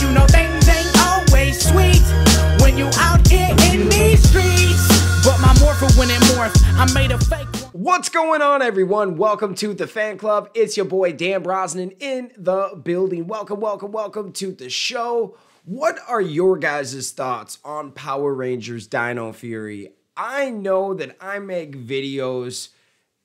you know things ain't always sweet when you out here in these streets. But my morpher, when it morphs, I made a fake one. What's going on, everyone? Welcome to the fan club. It's your boy Dan Brosnan in the building. Welcome, welcome, welcome to the show. What are your guys' thoughts on Power Rangers Dino Fury? I know that I make videos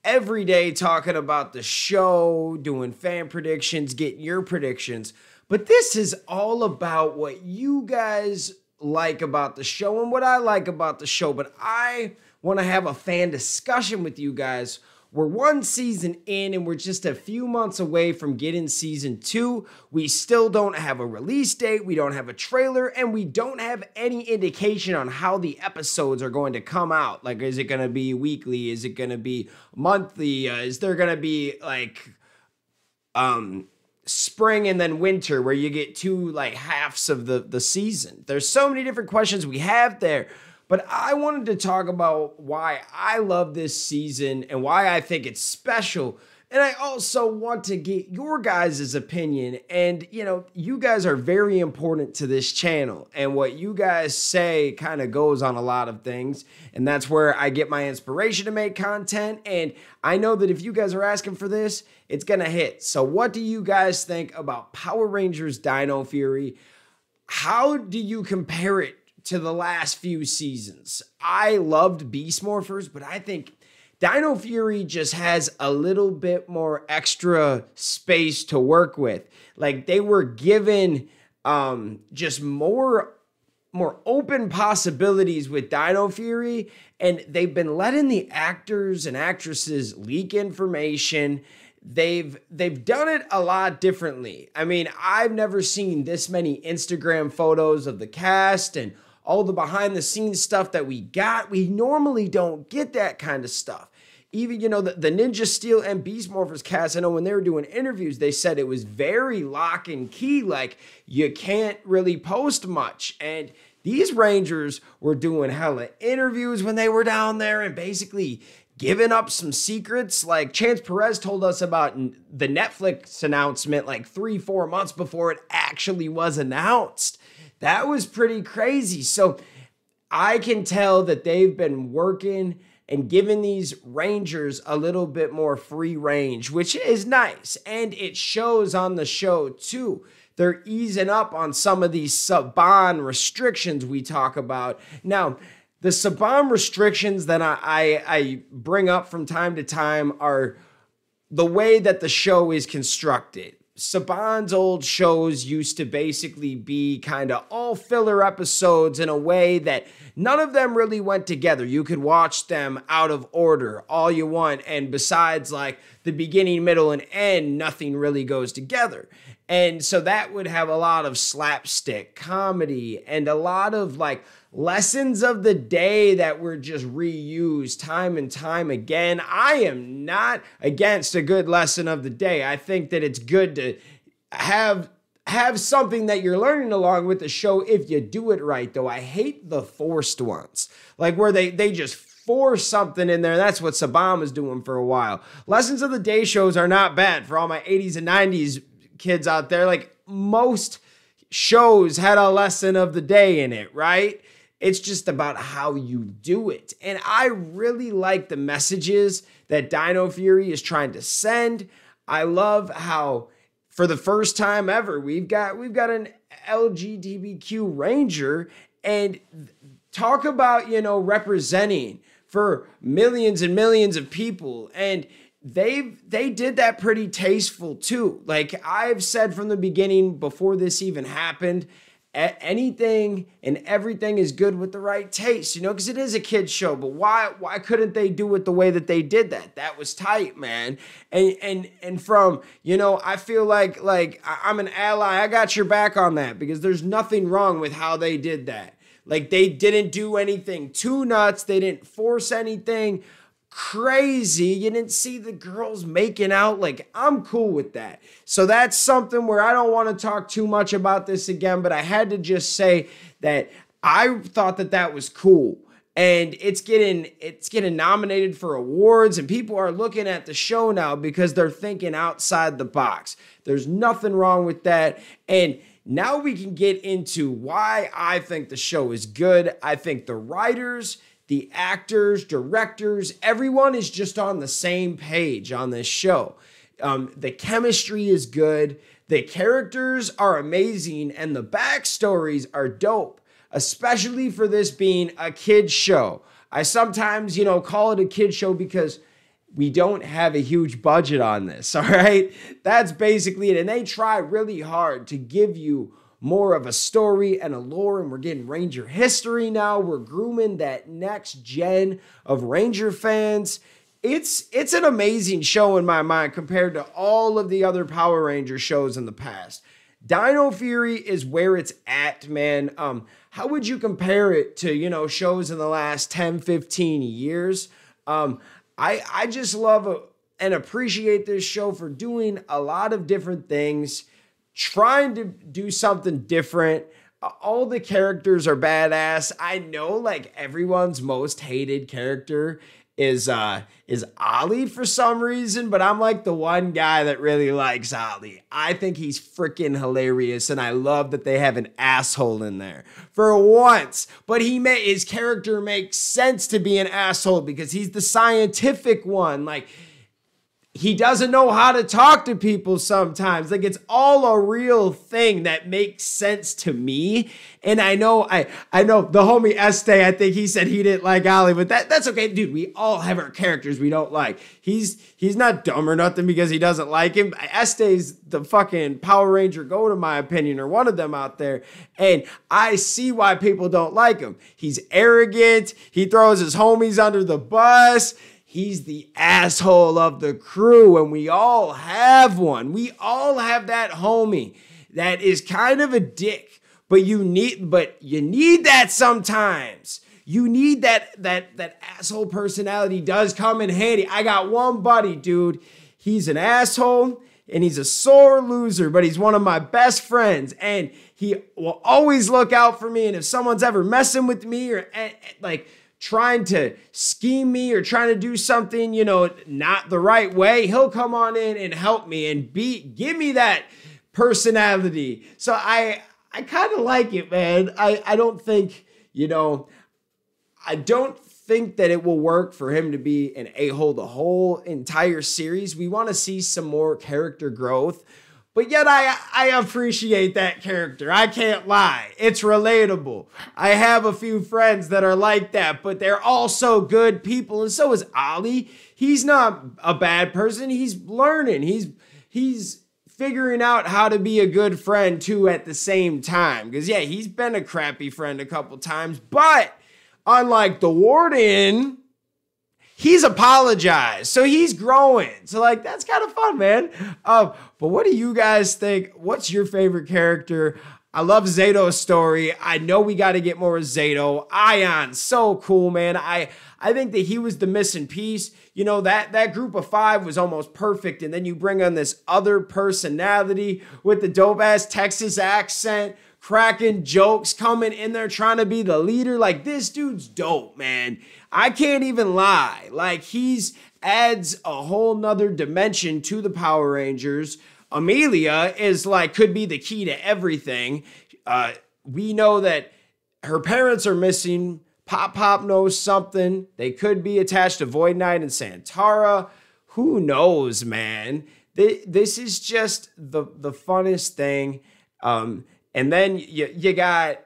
every day talking about the show, doing fan predictions, getting your predictions, but this is all about what you guys like about the show and what I like about the show. But I want to have a fan discussion with you guys. We're one season in and we're just a few months away from getting season 2. We still don't have a release date, we don't have a trailer, and we don't have any indication on how the episodes are going to come out. Like, is it going to be weekly? Is it going to be monthly? Is there going to be like spring and then winter where you get two like halves of the season? There's so many different questions we have there. But I wanted to talk about why I love this season and why I think it's special. And I also want to get your guys' opinion. And, you know, you guys are very important to this channel. And what you guys say kind of goes on a lot of things. And that's where I get my inspiration to make content. And I know that if you guys are asking for this, it's going to hit. So what do you guys think about Power Rangers Dino Fury? How do you compare it to the last few seasons? I loved Beast Morphers, but I think Dino Fury just has a little bit more extra space to work with. Like, they were given just more open possibilities with Dino Fury, and they've been letting the actors and actresses leak information. They've done it a lot differently. I mean, I've never seen this many Instagram photos of the cast and all the behind-the-scenes stuff that we got. We normally don't get that kind of stuff. Even, you know, the Ninja Steel and Beast Morphers cast, I know when they were doing interviews, they said it was very lock and key, like, you can't really post much. And these Rangers were doing hella interviews when they were down there and basically giving up some secrets. Like, Chance Perez told us about the Netflix announcement like 3-4 months before it actually was announced. That was pretty crazy. So I can tell that they've been working and giving these Rangers a little bit more free range, which is nice. And it shows on the show too. They're easing up on some of these Saban restrictions we talk about. Now, the Saban restrictions that I bring up from time to time are the way that the show is constructed. Saban's old shows used to basically be kind of all filler episodes in a way that none of them really went together. You could watch them out of order all you want, and besides like the beginning, middle, and end, nothing really goes together. And so that would have a lot of slapstick comedy and a lot of like lessons of the day that were just reused time and time again. I am not against a good lesson of the day. I think that it's good to have something that you're learning along with the show if you do it right, though. I hate the forced ones, like where they just force something in there. That's what Saban was doing for a while. Lessons of the day shows are not bad for all my 80s and 90s kids out there. Like, most shows had a lesson of the day in it, right? It's just about how you do it. And I really like the messages that Dino Fury is trying to send. I love how, for the first time ever, we've got an LGBTQ Ranger, and talk about, you know, representing for millions and millions of people. And they did that pretty tasteful too. Like, I've said from the beginning, before this even happened, anything and everything is good with the right taste, you know, because it is a kid's show. But why couldn't they do it the way that they did that? That was tight, man. And from, you know, I feel like I'm an ally, I got your back on that, because there's nothing wrong with how they did that. Like, they didn't do anything too nuts. They didn't force anything crazy. You didn't see the girls making out. Like, I'm cool with that. So that's something where I don't want to talk too much about this again, but I had to just say that I thought that that was cool. And it's getting nominated for awards, and people are looking at the show now because they're thinking outside the box. There's nothing wrong with that. And Now we can get into why I think the show is good. I think the writers, the actors, directors, everyone is just on the same page on this show. The chemistry is good. The characters are amazing and the backstories are dope, especially for this being a kid's show. I sometimes, you know, call it a kid's show because we don't have a huge budget on this, all right? That's basically it. And they try really hard to give you more of a story and a lore, and we're getting Ranger history now. We're grooming that next gen of Ranger fans. It's an amazing show in my mind compared to all of the other Power Ranger shows in the past. Dino Fury is where it's at, man. How would you compare it to, you know, shows in the last 10, 15 years? I just love and appreciate this show for doing a lot of different things, trying to do something different. All the characters are badass. I know, like, everyone's most hated character is Ollie for some reason, but I'm like the one guy that really likes Ollie. I think he's freaking hilarious, and I love that they have an asshole in there for once. But his character makes sense to be an asshole because he's the scientific one. Like, he doesn't know how to talk to people sometimes. Like, it's all a real thing that makes sense to me. And I know the homie Este, I think he said he didn't like Ollie, but that's okay, dude. We all have our characters we don't like. He's not dumb or nothing because he doesn't like him. Este's the fucking Power Ranger goat, in my opinion, or one of them out there. And I see why people don't like him. He's arrogant. He throws his homies under the bus. He's the asshole of the crew, and we all have one. We all have that homie that is kind of a dick, but you need that sometimes. You need that asshole personality does come in handy. I got one buddy, dude. He's an asshole and he's a sore loser, but he's one of my best friends, and he will always look out for me. And if someone's ever messing with me or like trying to scheme me or trying to do something, you know, not the right way, he'll come on in and help me and give me that personality. So I kind of like it, man. I don't think, you know, I don't think that it will work for him to be an a-hole the whole entire series. We want to see some more character growth, but yet I appreciate that character. I can't lie. It's relatable. I have a few friends that are like that, but they're also good people. And so is Ollie. He's not a bad person. He's learning. He's figuring out how to be a good friend too at the same time. Because yeah, he's been a crappy friend a couple times, but unlike the Warden, he's apologized, so he's growing. So, like, that's kind of fun, man. But what do you guys think? What's your favorite character? I love Zato's story. I know we got to get more of Zato. Ion, so cool, man. I think that he was the missing piece. You know, that group of five was almost perfect, and then you bring on this other personality with the dope-ass Texas accent, cracking jokes, coming in there trying to be the leader. Like, this dude's dope, man. I can't even lie. Like, he's adds a whole nother dimension to the Power Rangers. Amelia is like, could be the key to everything. We know that her parents are missing. Pop knows something. They could be attached to Void Knight and Santara. Who knows, man? This is just the funnest thing. And then you got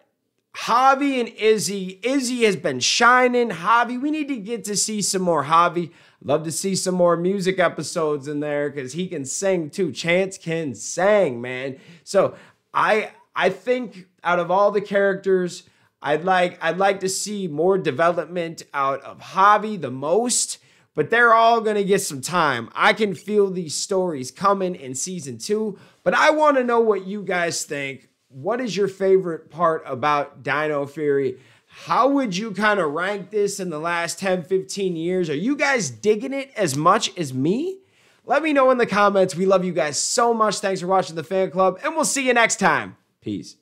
Javi and Izzy. Izzy has been shining. Javi, we need to get to see some more Javi. Love to see some more music episodes in there because he can sing too. Chance can sing, man. So I think out of all the characters, I'd like to see more development out of Javi the most. But they're all going to get some time. I can feel these stories coming in season 2. But I want to know what you guys think. What is your favorite part about Dino Fury? How would you kind of rank this in the last 10, 15 years? Are you guys digging it as much as me? Let me know in the comments. We love you guys so much. Thanks for watching the Fan Club, and we'll see you next time. Peace.